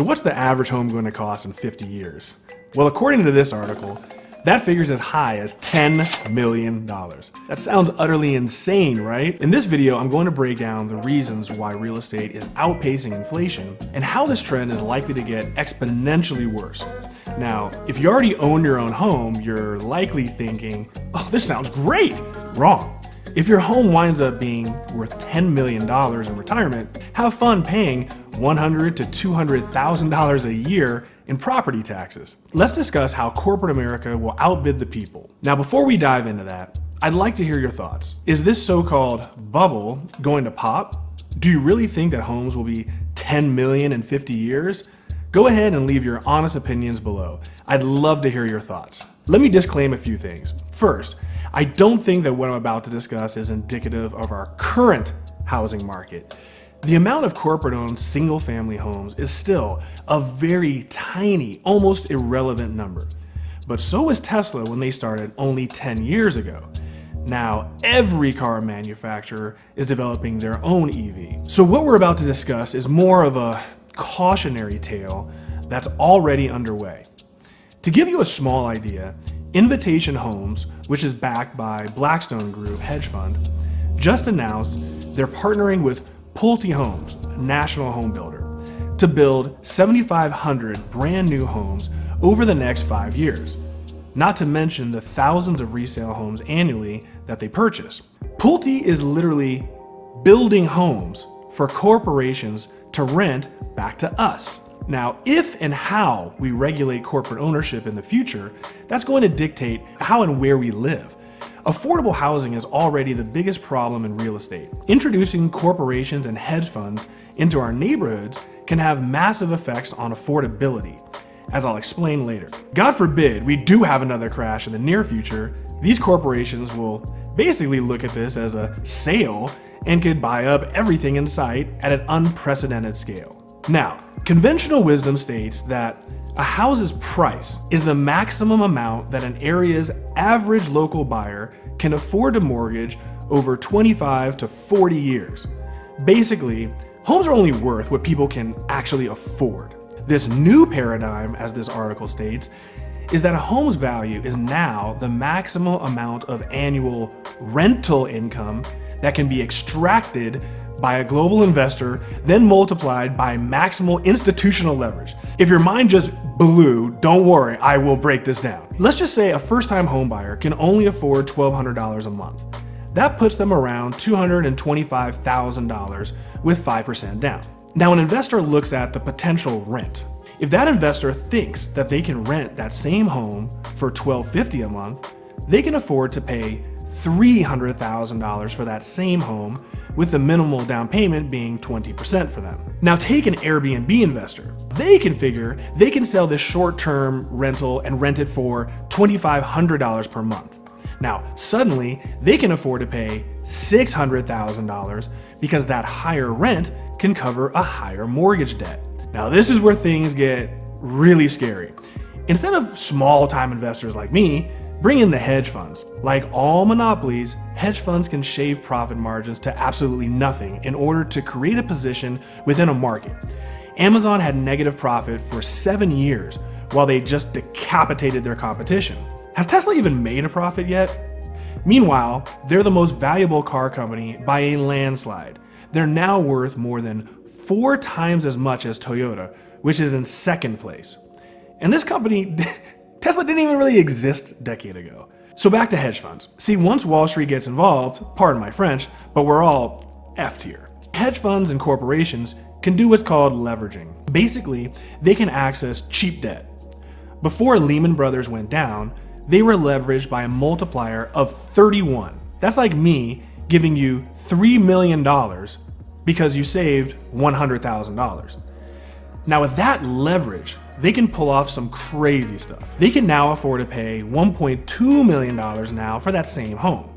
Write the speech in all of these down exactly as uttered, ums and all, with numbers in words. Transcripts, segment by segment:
So what's the average home going to cost in fifty years? Well, according to this article, that figure's as high as ten million dollars. That sounds utterly insane, right? In this video, I'm going to break down the reasons why real estate is outpacing inflation and how this trend is likely to get exponentially worse. Now, if you already own your own home, you're likely thinking, oh, this sounds great. Wrong. If your home winds up being worth ten million dollars in retirement, have fun paying one hundred thousand to two hundred thousand dollars a year in property taxes. Let's discuss how corporate America will outbid the people. Now, before we dive into that, I'd like to hear your thoughts. Is this so-called bubble going to pop? Do you really think that homes will be ten million in fifty years? Go ahead and leave your honest opinions below. I'd love to hear your thoughts. Let me disclaim a few things. First, I don't think that what I'm about to discuss is indicative of our current housing market. The amount of corporate-owned single-family homes is still a very tiny, almost irrelevant number. But so was Tesla when they started only ten years ago. Now, every car manufacturer is developing their own E V. So what we're about to discuss is more of a cautionary tale that's already underway. To give you a small idea, Invitation Homes, which is backed by Blackstone Group hedge fund, just announced they're partnering with Pulte Homes, a national home builder, to build seventy-five hundred brand new homes over the next five years, not to mention the thousands of resale homes annually that they purchase. Pulte is literally building homes for corporations to rent back to us. Now, if and how we regulate corporate ownership in the future, that's going to dictate how and where we live. Affordable housing is already the biggest problem in real estate. Introducing corporations and hedge funds into our neighborhoods can have massive effects on affordability, as I'll explain later. God forbid we do have another crash in the near future, these corporations will basically look at this as a sale and could buy up everything in sight at an unprecedented scale. Now, conventional wisdom states that a house's price is the maximum amount that an area's average local buyer can afford to mortgage over twenty-five to forty years. Basically, homes are only worth what people can actually afford. This new paradigm, as this article states, is that a home's value is now the maximum amount of annual rental income that can be extracted by a global investor, then multiplied by maximal institutional leverage. If your mind just blew, don't worry, I will break this down. Let's just say a first-time homebuyer can only afford twelve hundred dollars a month. That puts them around two hundred twenty-five thousand dollars with five percent down. Now, an investor looks at the potential rent. If that investor thinks that they can rent that same home for twelve fifty a month, they can afford to pay three hundred thousand dollars for that same home, with the minimal down payment being twenty percent for them. Now take an Airbnb investor. They can figure they can sell this short-term rental and rent it for twenty-five hundred dollars per month. Now suddenly they can afford to pay six hundred thousand dollars because that higher rent can cover a higher mortgage debt. Now this is where things get really scary. Instead of small-time investors like me, bring in the hedge funds. Like all monopolies, hedge funds can shave profit margins to absolutely nothing in order to create a position within a market. Amazon had negative profit for seven years while they just decapitated their competition. Has Tesla even made a profit yet? Meanwhile, they're the most valuable car company by a landslide. They're now worth more than four times as much as Toyota, which is in second place. And this company, Tesla didn't even really exist a decade ago. So back to hedge funds. See, once Wall Street gets involved, pardon my French, but we're all effed here. Hedge funds and corporations can do what's called leveraging. Basically, they can access cheap debt. Before Lehman Brothers went down, they were leveraged by a multiplier of thirty-one. That's like me giving you three million dollars because you saved one hundred thousand dollars. Now with that leverage, they can pull off some crazy stuff. They can now afford to pay one point two million dollars now for that same home.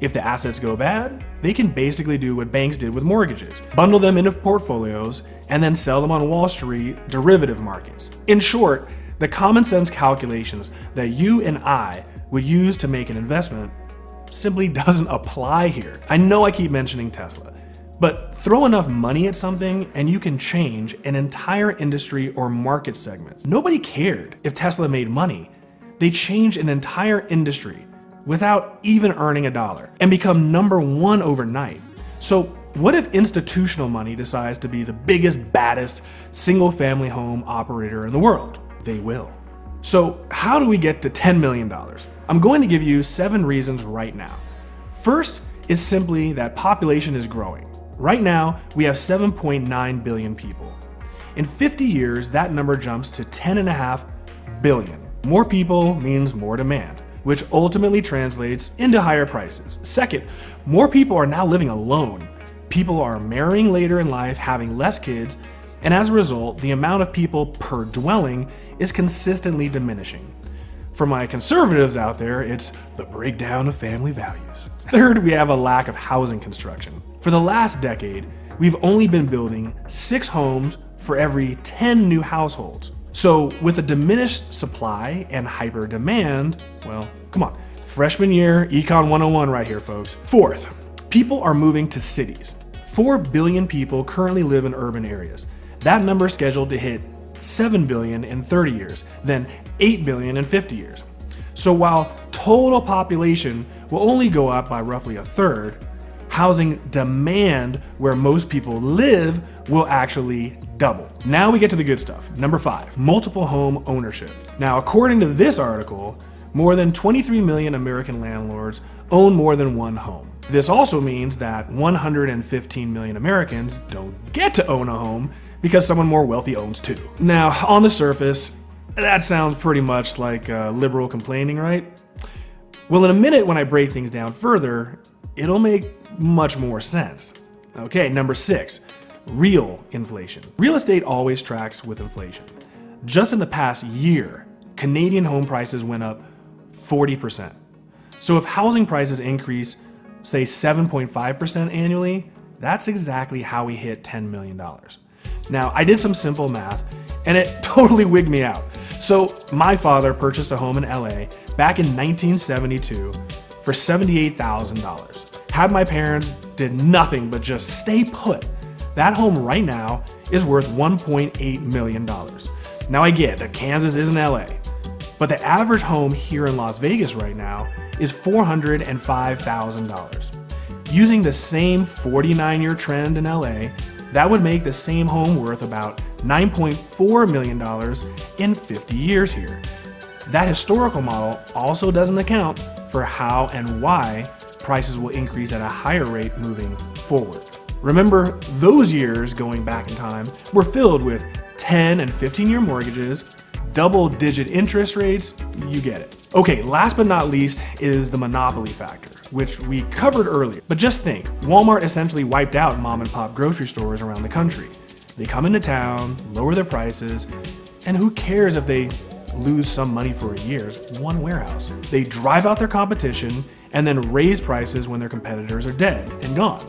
If the assets go bad, they can basically do what banks did with mortgages, bundle them into portfolios, and then sell them on Wall Street derivative markets. In short, the common sense calculations that you and I would use to make an investment simply doesn't apply here. I know I keep mentioning Tesla, But throw enough money at something and you can change an entire industry or market segment. Nobody cared if Tesla made money. They changed an entire industry without even earning a dollar and become number one overnight. So what if institutional money decides to be the biggest, baddest single-family home operator in the world? They will. So how do we get to ten million dollars? I'm going to give you seven reasons right now. First is simply that population is growing. Right now, we have seven point nine billion people. In fifty years, that number jumps to ten point five billion. More people means more demand, which ultimately translates into higher prices. Second, more people are now living alone. People are marrying later in life, having less kids, and as a result, the amount of people per dwelling is consistently diminishing. For my conservatives out there, it's the breakdown of family values. Third, we have a lack of housing construction. For the last decade, we've only been building six homes for every ten new households. So with a diminished supply and hyper demand, well, come on, freshman year, Econ one oh one right here, folks. Fourth, people are moving to cities. Four billion people currently live in urban areas. That number is scheduled to hit seven billion in thirty years, then eight billion in fifty years. So while total population will only go up by roughly a third, housing demand where most people live will actually double. Now we get to the good stuff. Number five, multiple home ownership. Now, according to this article, more than twenty-three million American landlords own more than one home. This also means that one hundred fifteen million Americans don't get to own a home because someone more wealthy owns two. Now, on the surface, that sounds pretty much like uh, liberal complaining, right? Well, in a minute when I break things down further, it'll make much more sense. Okay, number six, real inflation. Real estate always tracks with inflation. Just in the past year, Canadian home prices went up forty percent. So if housing prices increase, say seven point five percent annually, that's exactly how we hit ten million dollars. Now, I did some simple math and it totally wigged me out. So my father purchased a home in L A back in nineteen seventy-two for seventy-eight thousand dollars. Had my parents did nothing but just stay put, that home right now is worth one point eight million dollars. Now I get that Kansas isn't L A, but the average home here in Las Vegas right now is four hundred five thousand dollars. Using the same forty-nine year trend in L A, that would make the same home worth about nine point four million dollars in fifty years here. That historical model also doesn't account for how and why prices will increase at a higher rate moving forward. Remember, those years going back in time were filled with ten and fifteen year mortgages, double digit interest rates, you get it. Okay, last but not least is the monopoly factor, which we covered earlier. But just think, Walmart essentially wiped out mom and pop grocery stores around the country. They come into town, lower their prices, and who cares if they lose some money for a year? It's one warehouse. They drive out their competition and then raise prices when their competitors are dead and gone.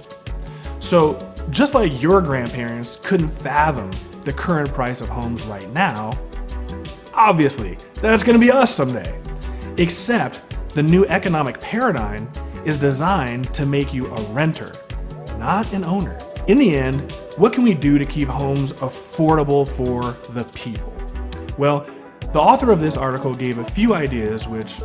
So just like your grandparents couldn't fathom the current price of homes right now, obviously, that's gonna be us someday. Except the new economic paradigm is designed to make you a renter, not an owner. In the end, what can we do to keep homes affordable for the people? Well, the author of this article gave a few ideas which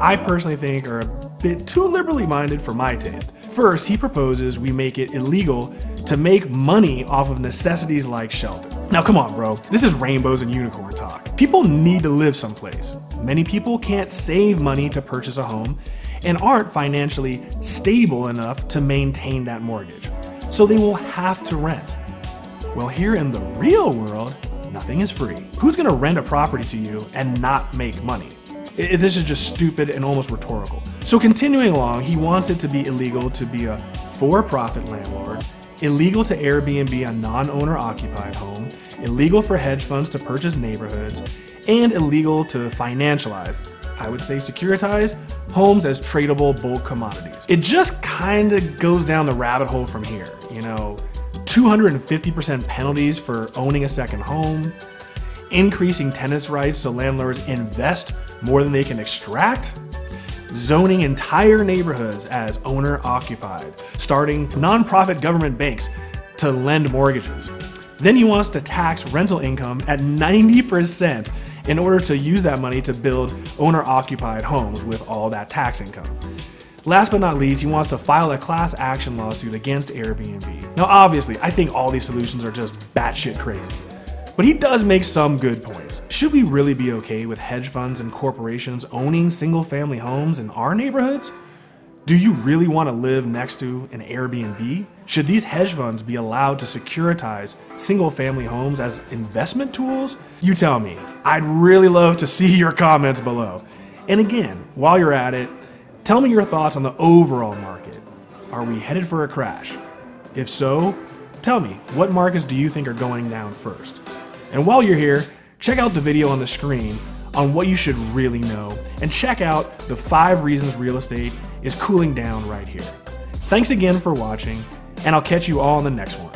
I personally think are a bit too liberally minded for my taste. First, he proposes we make it illegal to make money off of necessities like shelter. Now come on, bro, this is rainbows and unicorn talk. People need to live someplace. Many people can't save money to purchase a home and aren't financially stable enough to maintain that mortgage. So they will have to rent. Well, here in the real world, nothing is free. Who's gonna rent a property to you and not make money? It, this is just stupid and almost rhetorical. So continuing along, he wants it to be illegal to be a for-profit landlord, illegal to Airbnb a non-owner occupied home, illegal for hedge funds to purchase neighborhoods, and illegal to financialize, I would say securitize, homes as tradable bulk commodities. It just kinda goes down the rabbit hole from here, you know, two hundred fifty percent penalties for owning a second home, increasing tenants' rights so landlords invest more than they can extract, zoning entire neighborhoods as owner-occupied, starting nonprofit government banks to lend mortgages. Then he wants to tax rental income at ninety percent in order to use that money to build owner-occupied homes with all that tax income. Last but not least, he wants to file a class action lawsuit against Airbnb. Now obviously, I think all these solutions are just batshit crazy. But he does make some good points. Should we really be okay with hedge funds and corporations owning single-family homes in our neighborhoods? Do you really want to live next to an Airbnb? Should these hedge funds be allowed to securitize single-family homes as investment tools? You tell me. I'd really love to see your comments below. And again, while you're at it, tell me your thoughts on the overall market. Are we headed for a crash? If so, tell me, what markets do you think are going down first? And while you're here, check out the video on the screen on what you should really know, and check out the five reasons real estate is cooling down right here. Thanks again for watching, and I'll catch you all in the next one.